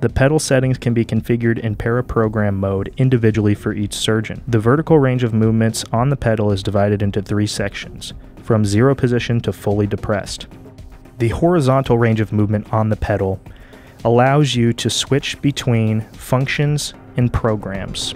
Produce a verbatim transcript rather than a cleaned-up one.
The pedal settings can be configured in paraprogram mode individually for each surgeon. The vertical range of movements on the pedal is divided into three sections, from zero position to fully depressed. The horizontal range of movement on the pedal allows you to switch between functions and programs.